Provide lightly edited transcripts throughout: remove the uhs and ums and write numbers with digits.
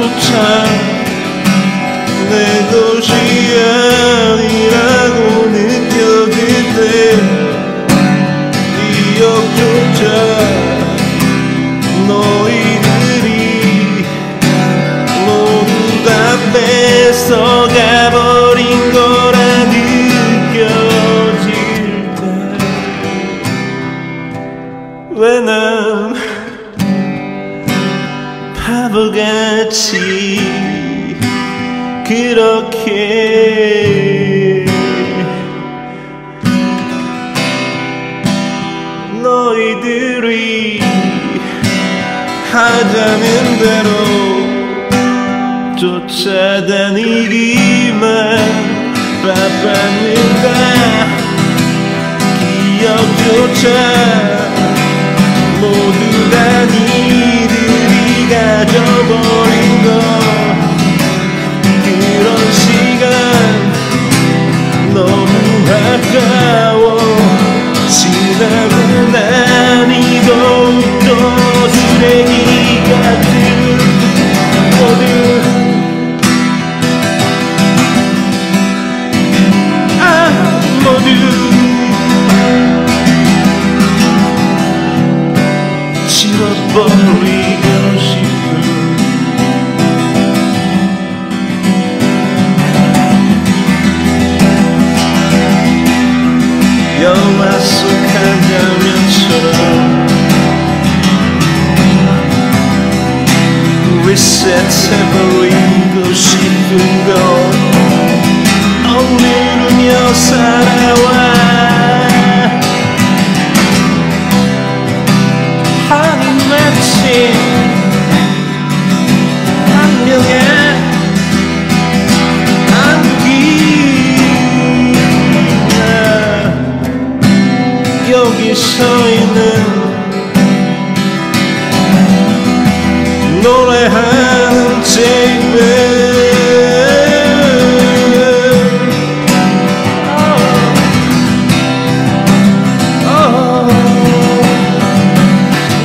조차 내 것이 아니라고 느껴질 때 기억조차 너희들이 모두 다 뺏어가 버린 거라 느껴질 때 왜 난 바보같이 그렇게 너희들이 하자는 대로 쫓아다니기만 바빴는가 기억조차 모두 다 니들이 가져버린 거 그런 시간 너무 아까워 지나고 나니 더욱더 쓰레기 같은 모두 모두 버리고 싶은 영화 속 한 장면처럼 리셋해버리고 싶은 걸 억누르며 살아와 여기 서있는 노래하는 제이맨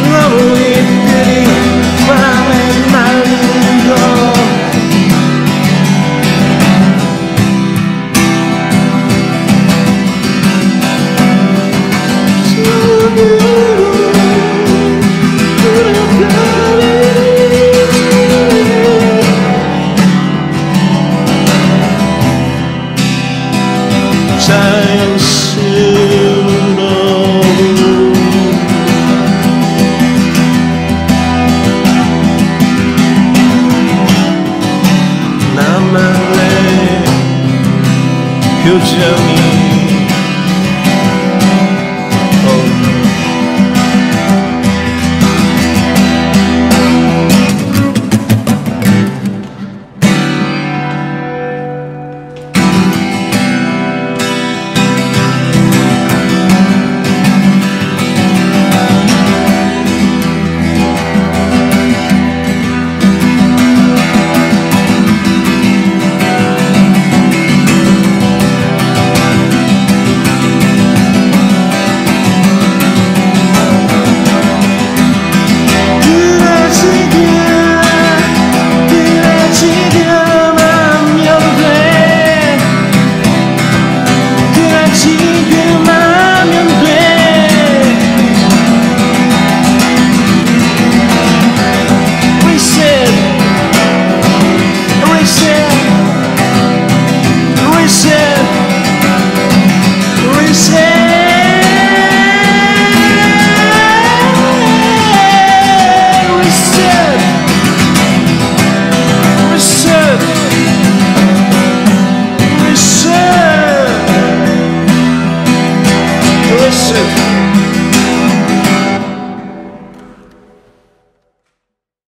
너무 이들이 밤에 나는 나만의 표정이